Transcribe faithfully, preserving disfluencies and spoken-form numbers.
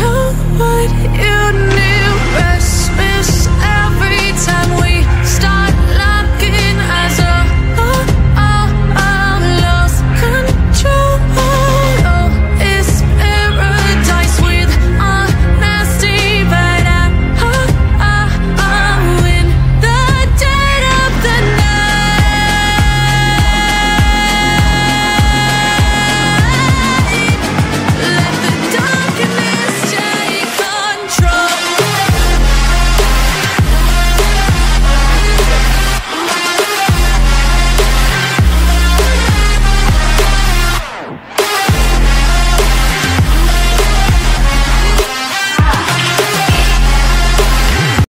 know what you need.